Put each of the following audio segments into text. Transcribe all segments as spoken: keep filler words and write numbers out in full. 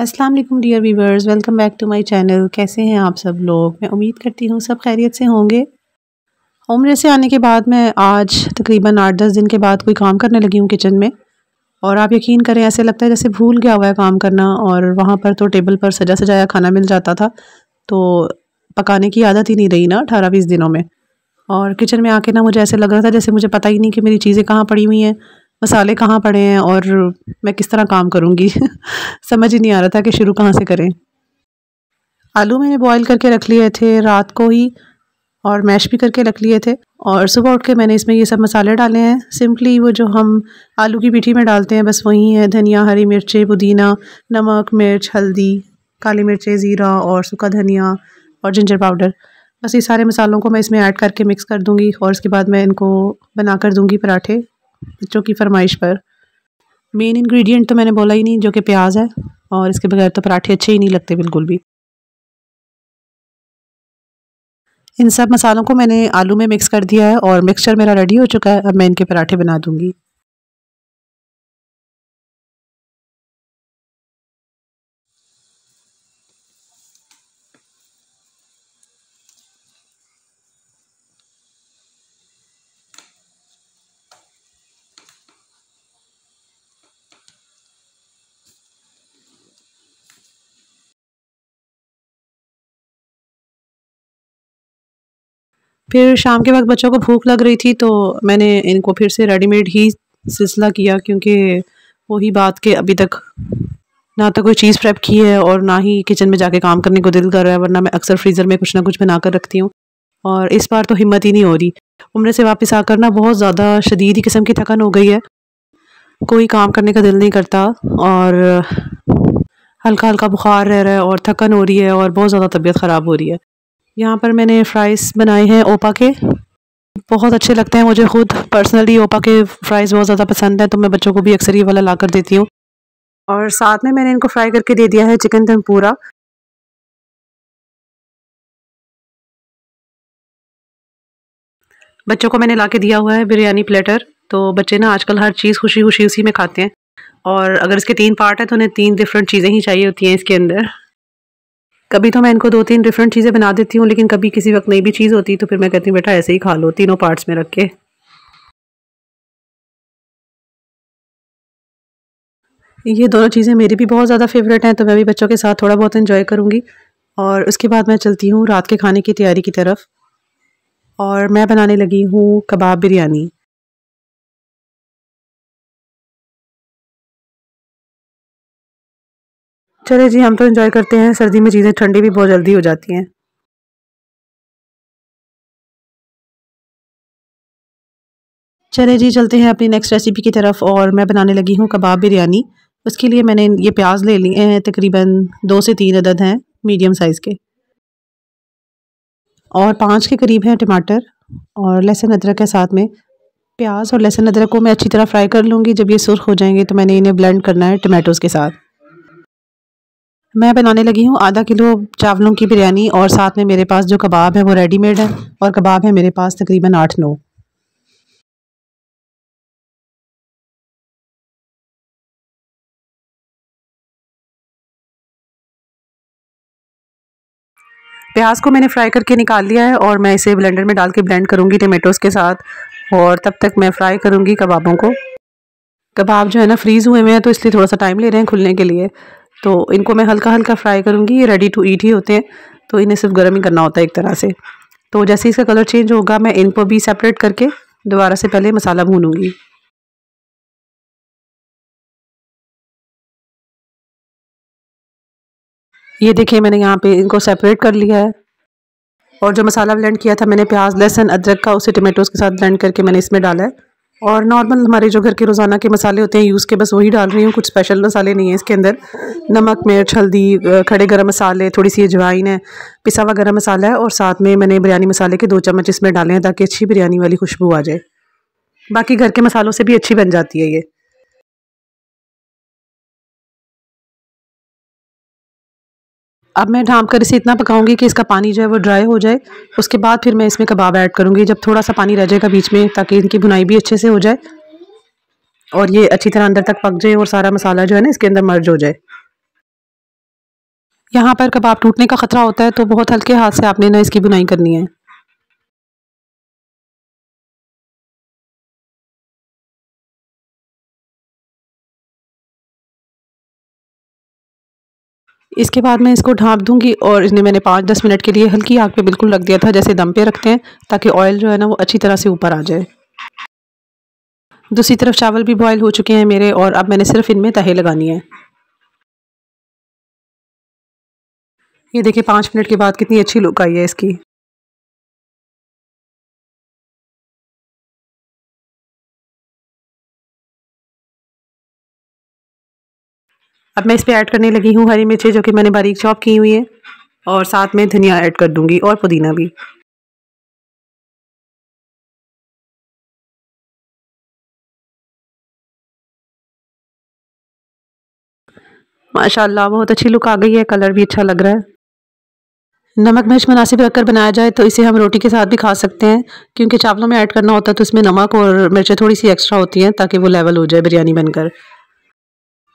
अस्सलाम वालेकुम dear viewers, welcome back to my channel. कैसे हैं आप सब लोग? मैं उम्मीद करती हूँ सब खैरियत से होंगे। उम्र से आने के बाद मैं आज तकरीबन आठ दस दिन के बाद कोई काम करने लगी हूँ किचन में, और आप यकीन करें ऐसे लगता है जैसे भूल गया हुआ है काम करना। और वहाँ पर तो टेबल पर सजा सजाया खाना मिल जाता था, तो पकाने की आदत ही नहीं रही ना अठारह बीस दिनों में। और किचन में आके ना मुझे ऐसे लग रहा था जैसे मुझे पता ही नहीं कि मेरी चीज़ें कहाँ पड़ी हुई हैं, मसाले कहाँ पड़े हैं, और मैं किस तरह काम करूँगी। समझ ही नहीं आ रहा था कि शुरू कहाँ से करें। आलू मैंने बॉईल करके रख लिए थे रात को ही, और मैश भी करके रख लिए थे, और सुबह उठ के मैंने इसमें ये सब मसाले डाले हैं। सिंपली वो जो हम आलू की पीठी में डालते हैं बस वही है, धनिया, हरी मिर्चें, पुदीना, नमक, मिर्च, हल्दी, काली मिर्चें, ज़ीरा और सूखा धनिया और जिंजर पाउडर। बस ये सारे मसालों को मैं इसमें ऐड करके मिक्स कर दूँगी, और उसके बाद मैं इनको बना कर दूँगी पराठे बच्चों की फरमाइश पर। मेन इंग्रेडिएंट तो मैंने बोला ही नहीं, जो कि प्याज है, और इसके बगैर तो पराठे अच्छे ही नहीं लगते बिल्कुल भी। इन सब मसालों को मैंने आलू में मिक्स कर दिया है और मिक्सचर मेरा रेडी हो चुका है। अब मैं इनके पराठे बना दूंगी। फिर शाम के वक्त बच्चों को भूख लग रही थी, तो मैंने इनको फिर से रेडीमेड ही सिलसिला किया, क्योंकि वही बात कि अभी तक ना तो कोई चीज़ प्रेप की है और ना ही किचन में जाके काम करने को दिल कर रहा है, वरना मैं अक्सर फ्रीज़र में कुछ ना कुछ बना कर रखती हूँ। और इस बार तो हिम्मत ही नहीं हो रही। उम्र से वापस आकर ना बहुत ज़्यादा शदीद ही किस्म की थकान हो गई है, कोई काम करने का दिल नहीं करता, और हल्का हल्का बुखार रह रहा है और थकान हो रही है और बहुत ज़्यादा तबीयत ख़राब हो रही है। यहाँ पर मैंने फ्राइज़ बनाए हैं ओपा के, बहुत अच्छे लगते हैं मुझे खुद पर्सनली। ओपा के फ्राइज़ बहुत ज़्यादा पसंद है, तो मैं बच्चों को भी अक्सर ये वाला ला कर देती हूँ। और साथ में मैंने इनको फ्राई करके दे दिया है चिकन टेम्पूरा। बच्चों को मैंने ला के दिया हुआ है बिरयानी प्लेटर, तो बच्चे ना आजकल हर चीज़ खुशी खुशी उसी में खाते हैं, और अगर इसके तीन पार्ट है तो उन्हें तीन डिफरेंट चीज़ें ही चाहिए होती हैं इसके अंदर। कभी तो मैं इनको दो तीन डिफरेंट चीज़ें बना देती हूँ, लेकिन कभी किसी वक्त नई भी चीज़ होती तो फिर मैं कहती हूँ बेटा ऐसे ही खा लो तीनों पार्ट्स में रख के। ये दोनों चीज़ें मेरी भी बहुत ज़्यादा फेवरेट हैं, तो मैं भी बच्चों के साथ थोड़ा बहुत एंजॉय करूँगी। और उसके बाद मैं चलती हूँ रात के खाने की तैयारी की तरफ, और मैं बनाने लगी हूँ कबाब बिरयानी। चले जी, हम तो एंजॉय करते हैं, सर्दी में चीज़ें ठंडी भी बहुत जल्दी हो जाती हैं। चले जी, चलते हैं अपनी नेक्स्ट रेसिपी की तरफ, और मैं बनाने लगी हूँ कबाब बिरयानी। उसके लिए मैंने ये प्याज ले लिए हैं, तकरीबन दो से तीन अदद हैं मीडियम साइज़ के, और पाँच के करीब हैं टमाटर, और लहसुन अदरक है साथ में। प्याज और लहसुन अदरक को मैं अच्छी तरह फ्राई कर लूँगी। जब ये सुर्ख हो जाएंगे तो मैंने इन्हें ब्लेंड करना है टमाटोज़ के साथ। मैं बनाने लगी हूँ आधा किलो चावलों की बिरयानी, और साथ में मेरे पास जो कबाब है वो रेडीमेड है, और कबाब है मेरे पास तकरीबन आठ नौ। प्याज को मैंने फ्राई करके निकाल लिया है, और मैं इसे ब्लेंडर में डाल के ब्लेंड करूँगी टमेटोज़ के साथ, और तब तक मैं फ्राई करूँगी कबाबों को। कबाब जो है ना फ्रीज़ हुए हुए हैं, तो इसलिए थोड़ा सा टाइम ले रहे हैं खुलने के लिए, तो इनको मैं हल्का हल्का फ्राई करूँगी। ये रेडी टू ईट ही होते हैं, तो इन्हें सिर्फ गर्म ही करना होता है एक तरह से। तो जैसे इसका कलर चेंज होगा मैं इनको भी सेपरेट करके दोबारा से पहले मसाला भूनूंगी। ये देखिए मैंने यहाँ पे इनको सेपरेट कर लिया है, और जो मसाला ब्लेंड किया था मैंने प्याज लहसुन अदरक का, उसे टमाटोज़ के साथ ब्लेंड करके मैंने इसमें डाला है। और नॉर्मल हमारे जो घर के रोज़ाना के मसाले होते हैं यूज़ के, बस वही डाल रही हूँ, कुछ स्पेशल मसाले नहीं है इसके अंदर। नमक, मिर्च, हल्दी, खड़े गरम मसाले, थोड़ी सी अजवाइन है, पिसा हुआ गरम मसाला है, और साथ में मैंने बिरयानी मसाले के दो चम्मच इसमें डाले हैं ताकि अच्छी बिरयानी वाली खुशबू आ जाए। बाकी घर के मसालों से भी अच्छी बन जाती है ये। अब मैं ढाँप कर इसे इतना पकाऊंगी कि इसका पानी जो है वो ड्राई हो जाए। उसके बाद फिर मैं इसमें कबाब ऐड करूंगी, जब थोड़ा सा पानी रह जाएगा बीच में, ताकि इनकी भुनाई भी अच्छे से हो जाए और ये अच्छी तरह अंदर तक पक जाए और सारा मसाला जो है ना इसके अंदर मर्ज हो जाए। यहाँ पर कबाब टूटने का ख़तरा होता है, तो बहुत हल्के हाथ से आपने ना इसकी बुनाई करनी है। इसके बाद मैं इसको ढाँप दूंगी और इन्हें मैंने पाँच दस मिनट के लिए हल्की आंच पे बिल्कुल रख दिया था, जैसे दम पे रखते हैं, ताकि ऑयल जो है ना वो अच्छी तरह से ऊपर आ जाए। दूसरी तरफ चावल भी बॉयल हो चुके हैं मेरे और अब मैंने सिर्फ इनमें तहे लगानी है। ये देखिए पाँच मिनट के बाद कितनी अच्छी लुक आई है इसकी। अब मैं इस पे ऐड करने लगी हूँ हरी मिर्चें जो कि मैंने बारीक चॉप की हुई है, और साथ में धनिया ऐड कर दूंगी और पुदीना भी। माशाल्लाह बहुत अच्छी लुक आ गई है, कलर भी अच्छा लग रहा है। नमक मिर्च मुनासिब रखकर बनाया जाए तो इसे हम रोटी के साथ भी खा सकते हैं, क्योंकि चावलों में ऐड करना होता है तो इसमें नमक और मिर्चें थोड़ी सी एक्स्ट्रा होती हैं ताकि वो लेवल हो जाए बिरयानी बनकर,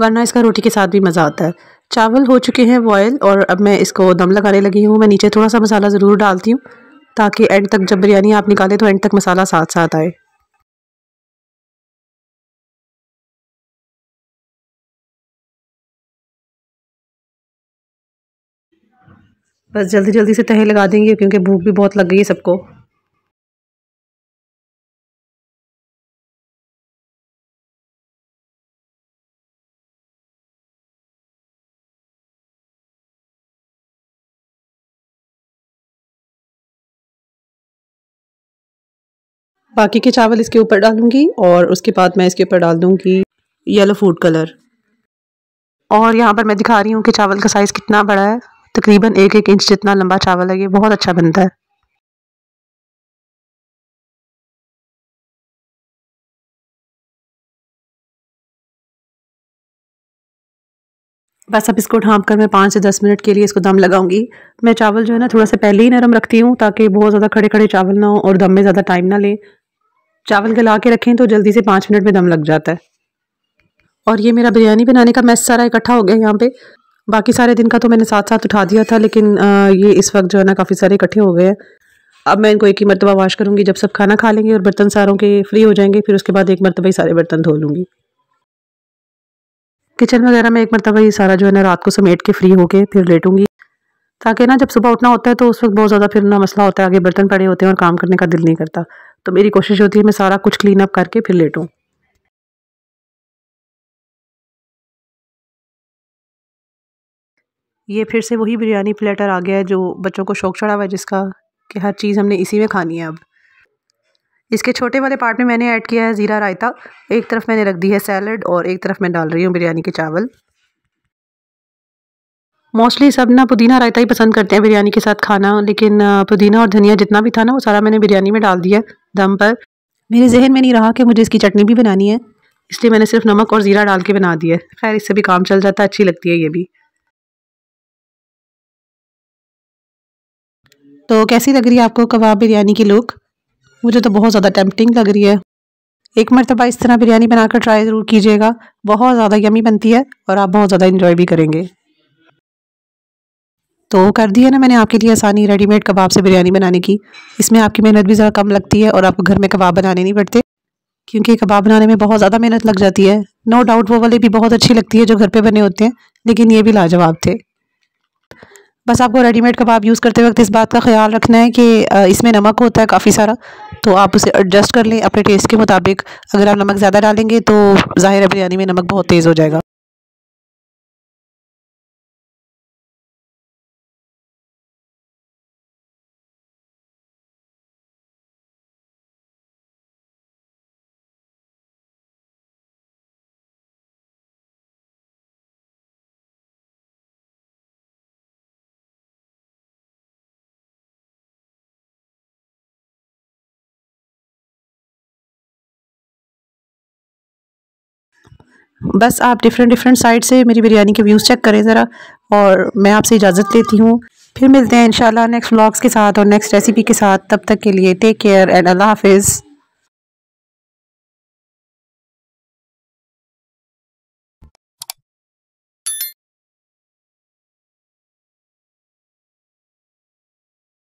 वरना इसका रोटी के साथ भी मज़ा आता है। चावल हो चुके हैं बॉयल और अब मैं इसको दम लगाने लगी हूँ। मैं नीचे थोड़ा सा मसाला ज़रूर डालती हूँ ताकि एंड तक जब बिरयानी आप निकालें तो एंड तक मसाला साथ साथ आए। बस जल्दी जल्दी से तहे लगा देंगे क्योंकि भूख भी बहुत लग गई है सबको। बाकी के चावल इसके ऊपर डालूंगी और उसके बाद मैं इसके ऊपर डाल दूंगी येलो फूड कलर। और यहाँ पर मैं दिखा रही हूँ कि चावल का साइज़ कितना बड़ा है, तकरीबन एक एक इंच जितना लंबा चावल है। ये बहुत अच्छा बनता है। बस अब इसको ढाँप कर मैं पाँच से दस मिनट के लिए इसको दम लगाऊंगी। मैं चावल जो है ना थोड़ा सा पहले ही नरम रखती हूँ ताकि बहुत ज़्यादा खड़े खड़े चावल ना हो और दम में ज़्यादा टाइम ना ले। चावल गला के रखें तो जल्दी से पाँच मिनट में दम लग जाता है। और ये मेरा बिरयानी बनाने का मैस सारा इकट्ठा हो गया यहाँ पे। बाकी सारे दिन का तो मैंने साथ साथ उठा दिया था, लेकिन ये इस वक्त जो है ना काफ़ी सारे इकट्ठे हो गए हैं। अब मैं इनको एक ही मरतबा वाश करूँगी। जब सब खाना खा लेंगे और बर्तन सारों के फ्री हो जाएंगे, फिर उसके बाद एक मरतबा ही सारे बर्तन धो लूँगी। किचन वगैरह में एक मरतबा ये सारा जो है ना रात को समेट के फ्री होके फिर लेटूंगी, ताकि ना जब सुबह उठना होता है तो उस वक्त बहुत ज़्यादा फिर ना मसला होता है, आगे बर्तन पड़े होते हैं और काम करने का दिल नहीं करता। तो मेरी कोशिश होती है मैं सारा कुछ क्लीन अप करके फिर लेटूँ। ये फिर से वही बिरयानी प्लेटर आ गया है जो बच्चों को शौक चढ़ा हुआ है जिसका, कि हर चीज़ हमने इसी में खानी है। अब इसके छोटे वाले पार्ट में मैंने ऐड किया है ज़ीरा रायता। एक तरफ मैंने रख दी है सैलड और एक तरफ मैं डाल रही हूँ बिरयानी के चावल। मोस्टली सब ना पुदीना रायता ही पसंद करते हैं बिरयानी के साथ खाना, लेकिन पुदीना और धनिया जितना भी था ना वो सारा मैंने बिरयानी में डाल दिया दम पर। मेरे जहन में नहीं रहा कि मुझे इसकी चटनी भी बनानी है, इसलिए मैंने सिर्फ नमक और ज़ीरा डाल के बना दिया। खैर इससे भी काम चल जाता है, अच्छी लगती है ये भी। तो कैसी लग रही है आपको कबाब बिरयानी की लुक? मुझे तो बहुत ज़्यादा टेम्पटिंग लग रही है। एक मरतबा इस तरह बिरयानी बनाकर ट्राई ज़रूर कीजिएगा, बहुत ज़्यादा यमी बनती है और आप बहुत ज़्यादा एंजॉय भी करेंगे। तो कर दी है ना मैंने आपके लिए आसानी रेडीमेड कबाब से बिरयानी बनाने की। इसमें आपकी मेहनत भी ज़रा कम लगती है और आपको घर में कबाब बनाने नहीं पड़ते, क्योंकि कबाब बनाने में बहुत ज़्यादा मेहनत लग जाती है। नो डाउट वो वाले भी बहुत अच्छी लगती है जो घर पर बने होते हैं, लेकिन ये भी लाजवाब थे। बस आपको रेडीमेड कबाब यूज़ करते वक्त इस बात का ख्याल रखना है कि इसमें नमक होता है काफ़ी सारा, तो आप उसे एडजस्ट कर लें अपने टेस्ट के मुताबिक। अगर आप नमक ज़्यादा डालेंगे तो ज़ाहिर है बिरयानी में नमक बहुत तेज़ हो जाएगा। बस आप डिफरेंट डिफरेंट साइड से मेरी बिरयानी के व्यूज़ चेक करें ज़रा, और मैं आपसे इजाज़त लेती हूँ। फिर मिलते हैं इंशाल्लाह नेक्स्ट व्लॉग्स के साथ और नेक्स्ट रेसिपी के साथ। तब तक के लिए टेक केयर एंड अल्लाह हाफिज़।